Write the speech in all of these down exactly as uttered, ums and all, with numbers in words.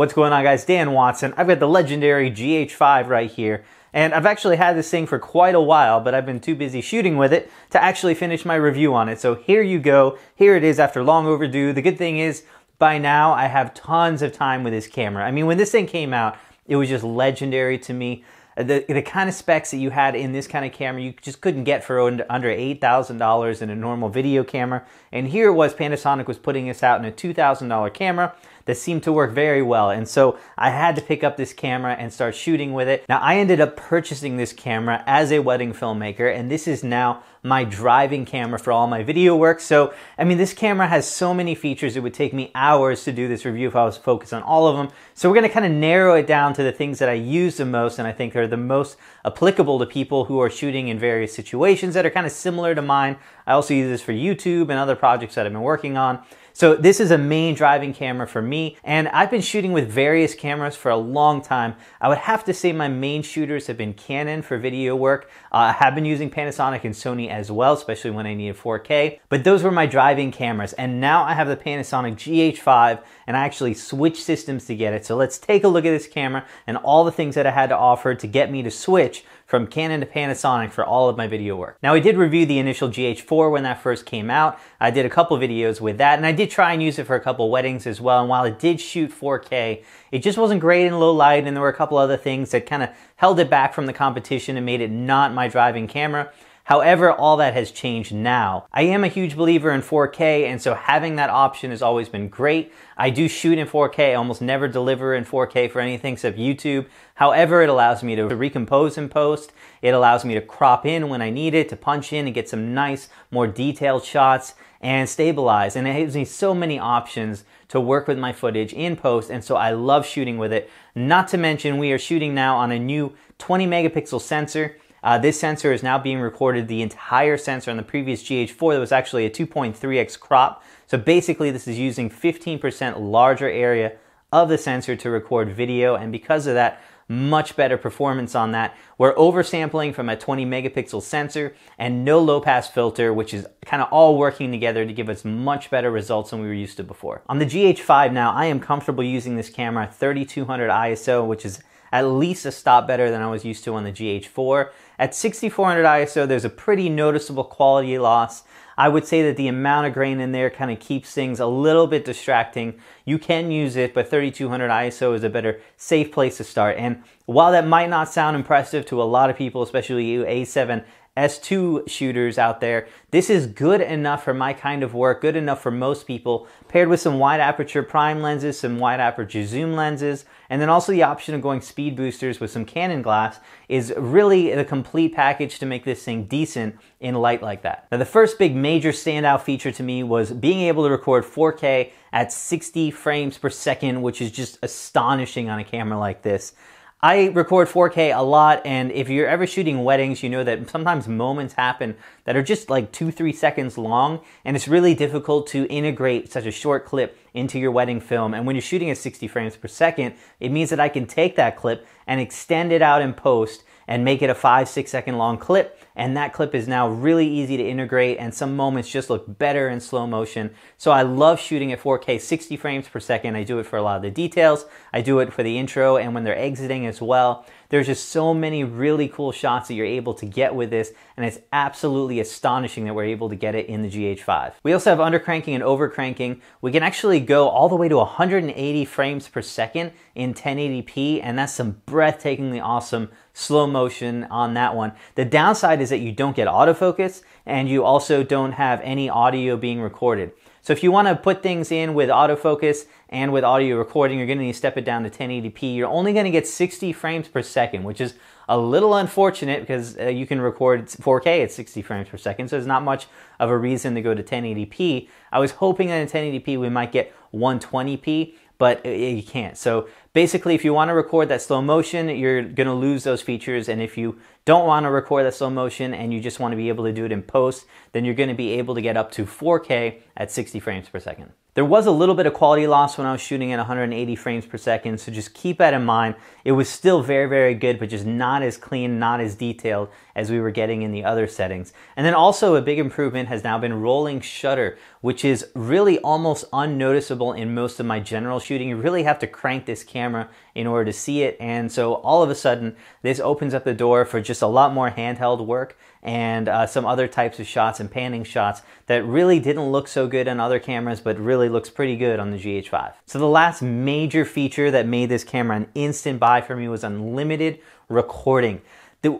What's going on, guys? Dan Watson. I've got the legendary G H five right here, and I've actually had this thing for quite a while, but I've been too busy shooting with it to actually finish my review on it. So here you go. Here it is after long overdue. The good thing is, by now, I have tons of time with this camera. I mean, when this thing came out, it was just legendary to me. The, the kind of specs that you had in this kind of camera, you just couldn't get for under eight thousand dollars in a normal video camera. And here it was, Panasonic was putting this out in a two thousand dollar camera that seemed to work very well. And so I had to pick up this camera and start shooting with it. Now, I ended up purchasing this camera as a wedding filmmaker, and this is now my driving camera for all my video work. So, I mean, this camera has so many features, it would take me hours to do this review if I was focused on all of them. So we're gonna kind of narrow it down to the things that I use the most and I think are the most applicable to people who are shooting in various situations that are kind of similar to mine. I also use this for YouTube and other projects that I've been working on. So this is a main driving camera for me, and I've been shooting with various cameras for a long time. I would have to say my main shooters have been Canon for video work. Uh, I have been using Panasonic and Sony as well, especially when I needed four K, but those were my driving cameras. And now I have the Panasonic G H five, and I actually switched systems to get it. So let's take a look at this camera and all the things that I had to offer to get me to switch from Canon to Panasonic for all of my video work. Now, I did review the initial G H four when that first came out. I did a couple videos with that, and I did try and use it for a couple weddings as well. And while it did shoot four K, it just wasn't great in low light, and there were a couple other things that kind of held it back from the competition and made it not my driving camera. However, all that has changed now. I am a huge believer in four K, and so having that option has always been great. I do shoot in four K, I almost never deliver in four K for anything except YouTube. However, it allows me to recompose in post, it allows me to crop in when I need it, to punch in and get some nice, more detailed shots, and stabilize, and it gives me so many options to work with my footage in post, and so I love shooting with it. Not to mention, we are shooting now on a new twenty megapixel sensor. Uh, this sensor is now being recorded the entire sensor on the previous G H four that was actually a two point three X crop. So basically this is using fifteen percent larger area of the sensor to record video, and because of that, much better performance on that. We're oversampling from a twenty megapixel sensor and no low pass filter, which is kind of all working together to give us much better results than we were used to before. On the G H five now, I am comfortable using this camera at thirty-two hundred I S O, which is at least a stop better than I was used to on the G H four. At sixty-four hundred I S O, there's a pretty noticeable quality loss. I would say that the amount of grain in there kind of keeps things a little bit distracting. You can use it, but thirty-two hundred I S O is a better, safe place to start. And while that might not sound impressive to a lot of people, especially you A seven S two shooters out there, this is good enough for my kind of work, good enough for most people, paired with some wide aperture prime lenses, some wide aperture zoom lenses, and then also the option of going speed boosters with some Canon glass is really the complete package to make this thing decent in light like that. Now, the first big major standout feature to me was being able to record four K at sixty frames per second, which is just astonishing on a camera like this. I record four K a lot, and if you're ever shooting weddings, you know that sometimes moments happen that are just like two, three seconds long, and it's really difficult to integrate such a short clip into your wedding film. And when you're shooting at sixty frames per second, it means that I can take that clip and extend it out in post and make it a five, six second long clip. And that clip is now really easy to integrate, and some moments just look better in slow motion. So I love shooting at four K, sixty frames per second. I do it for a lot of the details. I do it for the intro and when they're exiting as well. There's just so many really cool shots that you're able to get with this, and it's absolutely astonishing that we're able to get it in the G H five. We also have undercranking and overcranking. We can actually go all the way to one hundred eighty frames per second in ten eighty p, and that's some breathtakingly awesome slow motion on that one. The downside is that you don't get autofocus, and you also don't have any audio being recorded. So if you want to put things in with autofocus and with audio recording, you're going to need to step it down to ten eighty p. You're only going to get sixty frames per second, which is a little unfortunate because uh, you can record four K at sixty frames per second, so there's not much of a reason to go to ten eighty p. I was hoping that in ten eighty p we might get one twenty p, but you can't. So basically, if you want to record that slow motion, you're going to lose those features. And if you don't want to record that slow motion and you just want to be able to do it in post, then you're going to be able to get up to four K at sixty frames per second. There was a little bit of quality loss when I was shooting at one hundred eighty frames per second, so just keep that in mind. It was still very, very good, but just not as clean, not as detailed as we were getting in the other settings. And then also a big improvement has now been rolling shutter, which is really almost unnoticeable in most of my general shooting. You really have to crank this camera in order to see it. And so all of a sudden, this opens up the door for just a lot more handheld work and uh, some other types of shots and panning shots that really didn't look so good on other cameras, but really looks pretty good on the G H five. So the last major feature that made this camera an instant buy for me was unlimited recording.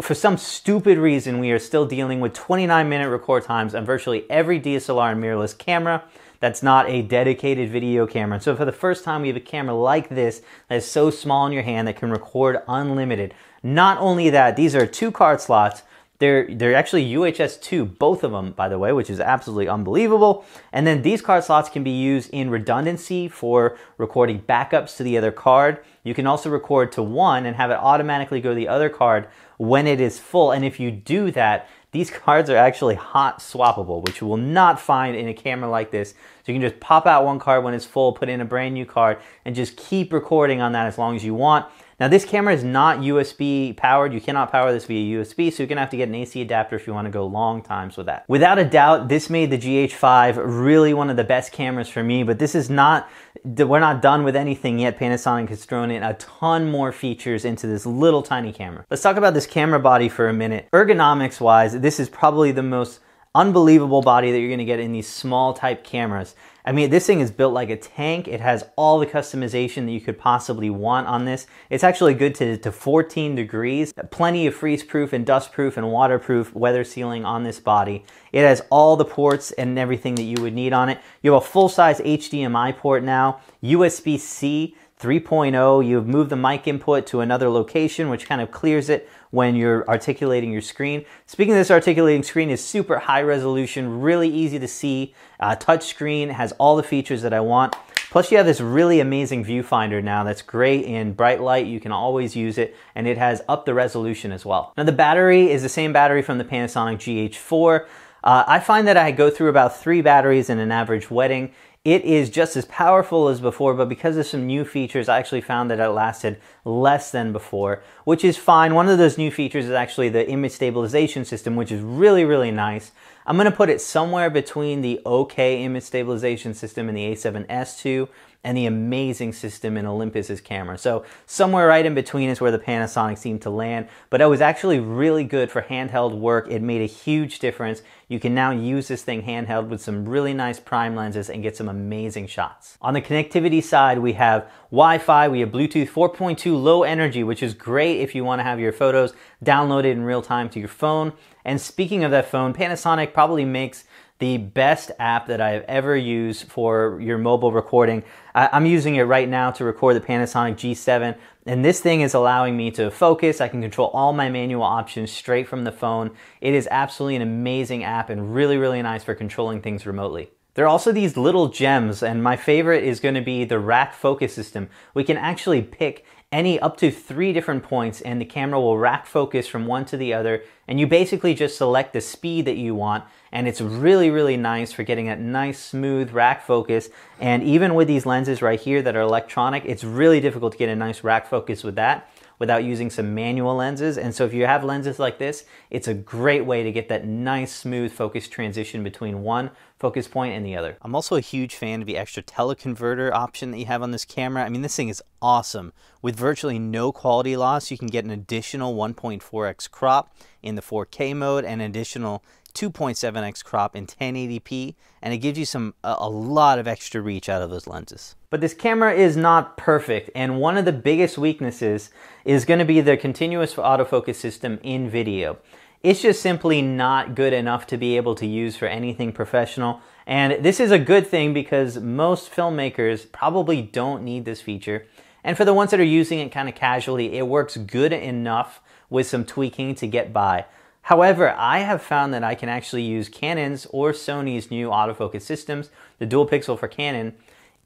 For some stupid reason, we are still dealing with twenty-nine minute record times on virtually every D S L R and mirrorless camera that's not a dedicated video camera. So for the first time, we have a camera like this that is so small in your hand that can record unlimited. Not only that, these are two card slots. They're, they're actually U H S two, both of them, by the way, which is absolutely unbelievable. And then these card slots can be used in redundancy for recording backups to the other card. You can also record to one and have it automatically go to the other card when it is full. And if you do that, these cards are actually hot swappable, which you will not find in a camera like this. So you can just pop out one card when it's full, put in a brand new card, and just keep recording on that as long as you want. Now this camera is not U S B powered. You cannot power this via U S B, so you're gonna have to get an A C adapter if you wanna go long times with that. Without a doubt, this made the G H five really one of the best cameras for me, but this is not, we're not done with anything yet. Panasonic has thrown in a ton more features into this little tiny camera. Let's talk about this camera body for a minute. Ergonomics wise, this is probably the most unbelievable body that you're gonna get in these small type cameras. I mean, this thing is built like a tank. It has all the customization that you could possibly want on this. It's actually good to, to fourteen degrees, plenty of freeze proof and dust proof and waterproof weather sealing on this body. It has all the ports and everything that you would need on it. You have a full size H D M I port now, U S B C three point oh, you've moved the mic input to another location, which kind of clears it when you're articulating your screen. Speaking of this, articulating screen is super high resolution, really easy to see, uh, touch screen, has all the features that I want. Plus you have this really amazing viewfinder now that's great in bright light. You can always use it, and it has up the resolution as well. Now the battery is the same battery from the Panasonic G H four. Uh, I find that I go through about three batteries in an average wedding. It is just as powerful as before, but because of some new features, I actually found that it lasted less than before, which is fine. One of those new features is actually the image stabilization system, which is really, really nice. I'm gonna put it somewhere between the okay image stabilization system in the A seven S two and the amazing system in Olympus's camera. So somewhere right in between is where the Panasonic seemed to land, but it was actually really good for handheld work. It made a huge difference. You can now use this thing handheld with some really nice prime lenses and get some amazing shots. On the connectivity side, we have Wi-Fi, we have Bluetooth four point two low energy, which is great if you wanna have your photos downloaded in real time to your phone. And speaking of that phone, Panasonic probably makes the best app that I've ever used for your mobile recording. I'm using it right now to record the Panasonic G seven, and this thing is allowing me to focus. I can control all my manual options straight from the phone. It is absolutely an amazing app and really, really nice for controlling things remotely. There are also these little gems, and my favorite is going to be the rack focus system. We can actually pick any up to three different points, and the camera will rack focus from one to the other, and you basically just select the speed that you want, and it's really, really nice for getting that nice smooth rack focus. And even with these lenses right here that are electronic, it's really difficult to get a nice rack focus with that without using some manual lenses. And so if you have lenses like this, it's a great way to get that nice smooth focus transition between one focus point and the other. I'm also a huge fan of the extra teleconverter option that you have on this camera. I mean, this thing is awesome. With virtually no quality loss, you can get an additional one point four X crop in the four K mode and an additional two point seven X crop in ten eighty P, and it gives you some a, a lot of extra reach out of those lenses. But this camera is not perfect, and one of the biggest weaknesses is going to be the continuous autofocus system in video. It's just simply not good enough to be able to use for anything professional, and this is a good thing because most filmmakers probably don't need this feature, and for the ones that are using it kind of casually, it works good enough with some tweaking to get by. However, I have found that I can actually use Canon's or Sony's new autofocus systems, the dual pixel for Canon,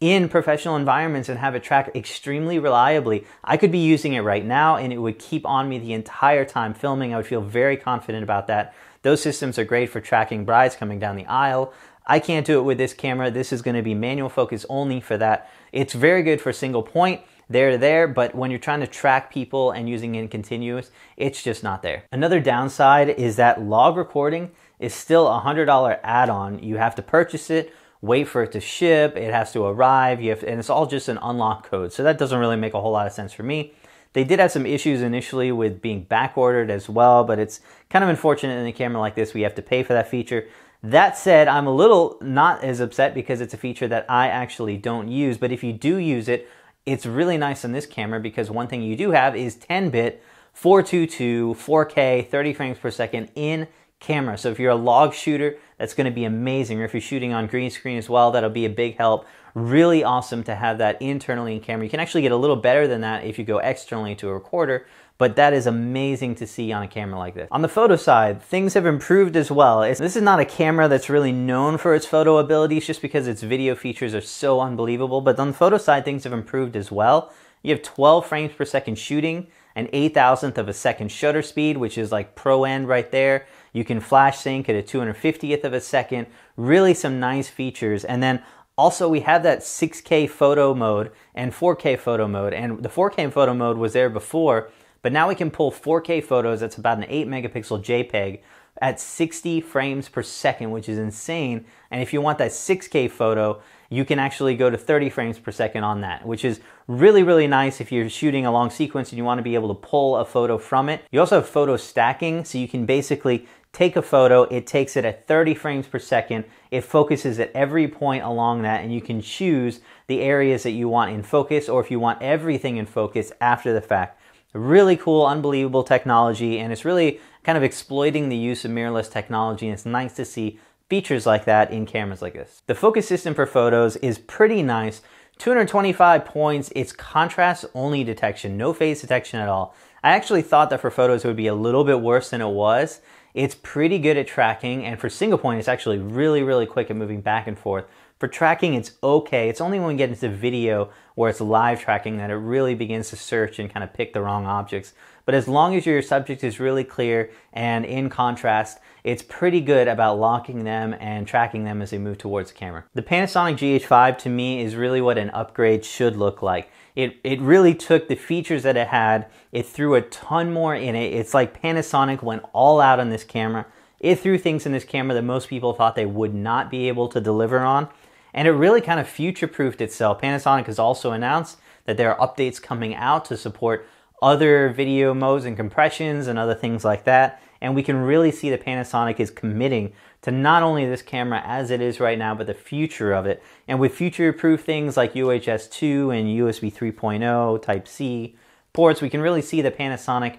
in professional environments and have it track extremely reliably. I could be using it right now and it would keep on me the entire time filming. I would feel very confident about that. Those systems are great for tracking brides coming down the aisle. I can't do it with this camera. This is going to be manual focus only for that. It's very good for single point, there to there, but when you're trying to track people and using it in continuous, it's just not there. Another downside is that log recording is still a one hundred dollar add-on. You have to purchase it, wait for it to ship, it has to arrive, you have to, and it's all just an unlock code. So that doesn't really make a whole lot of sense for me. They did have some issues initially with being backordered as well, but it's kind of unfortunate in a camera like this, we have to pay for that feature. That said, I'm a little not as upset because it's a feature that I actually don't use, but if you do use it, it's really nice on this camera because one thing you do have is ten bit, four twenty-two, four K, thirty frames per second in camera. So if you're a log shooter, that's gonna be amazing. Or if you're shooting on green screen as well, that'll be a big help. Really awesome to have that internally in camera. You can actually get a little better than that if you go externally to a recorder, but that is amazing to see on a camera like this. On the photo side, things have improved as well. It's, this is not a camera that's really known for its photo abilities just because its video features are so unbelievable, but on the photo side, things have improved as well. You have twelve frames per second shooting, an eight thousandth of a second shutter speed, which is like pro end right there. You can flash sync at a two hundred fiftieth of a second, really some nice features. And then also, we have that six K photo mode and four K photo mode, and the four K photo mode was there before, but now we can pull four K photos. That's about an eight megapixel JPEG at sixty frames per second, which is insane. And if you want that six K photo, you can actually go to thirty frames per second on that, which is really, really nice if you're shooting a long sequence and you want to be able to pull a photo from it. You also have photo stacking, so you can basically take a photo, it takes it at thirty frames per second, it focuses at every point along that, and you can choose the areas that you want in focus or if you want everything in focus after the fact. Really cool, unbelievable technology, and it's really kind of exploiting the use of mirrorless technology, and it's nice to see features like that in cameras like this. The focus system for photos is pretty nice. two hundred twenty-five points, it's contrast only detection, no phase detection at all. I actually thought that for photos it would be a little bit worse than it was. It's pretty good at tracking, and for single point, it's actually really, really quick at moving back and forth. For tracking, it's okay. It's only when we get into video where it's live tracking that it really begins to search and kind of pick the wrong objects. But as long as your subject is really clear and in contrast, it's pretty good about locking them and tracking them as they move towards the camera. The Panasonic G H five to me is really what an upgrade should look like. It, it really took the features that it had, it threw a ton more in it. It's like Panasonic went all out on this camera. It threw things in this camera that most people thought they would not be able to deliver on. And it really kind of future-proofed itself. Panasonic has also announced that there are updates coming out to support other video modes and compressions and other things like that. And we can really see that Panasonic is committing to not only this camera as it is right now, but the future of it. And with future-proof things like U H S two and U S B three point oh, Type C ports, we can really see that Panasonic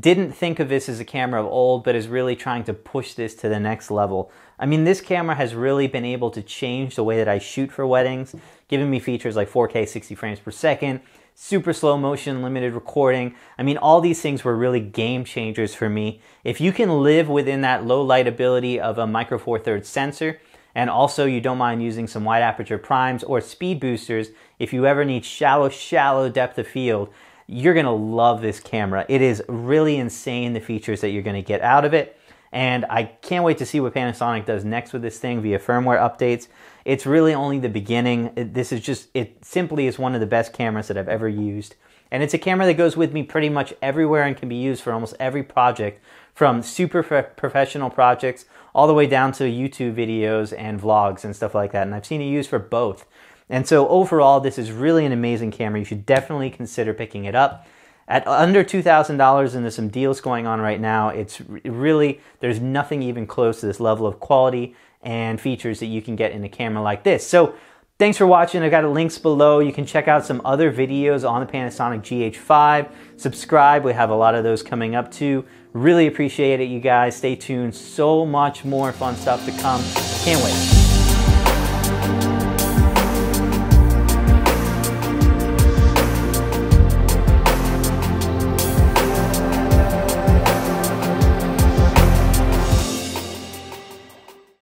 didn't think of this as a camera of old, but is really trying to push this to the next level. I mean, this camera has really been able to change the way that I shoot for weddings, giving me features like four K sixty frames per second, super slow motion, limited recording. I mean, all these things were really game changers for me. If you can live within that low light ability of a micro four thirds sensor, and also you don't mind using some wide aperture primes or speed boosters, if you ever need shallow, shallow depth of field, you're gonna love this camera. It is really insane the features that you're gonna get out of it. And I can't wait to see what Panasonic does next with this thing via firmware updates. It's really only the beginning. This is just, it simply is one of the best cameras that I've ever used. And it's a camera that goes with me pretty much everywhere and can be used for almost every project, from super professional projects all the way down to YouTube videos and vlogs and stuff like that. And I've seen it used for both. And so overall, this is really an amazing camera. You should definitely consider picking it up. At under two thousand dollars, and there's some deals going on right now, it's really, there's nothing even close to this level of quality and features that you can get in a camera like this. So thanks for watching. I've got links below. You can check out some other videos on the Panasonic G H five. Subscribe. We have a lot of those coming up too. Really appreciate it, you guys. Stay tuned. So much more fun stuff to come. Can't wait.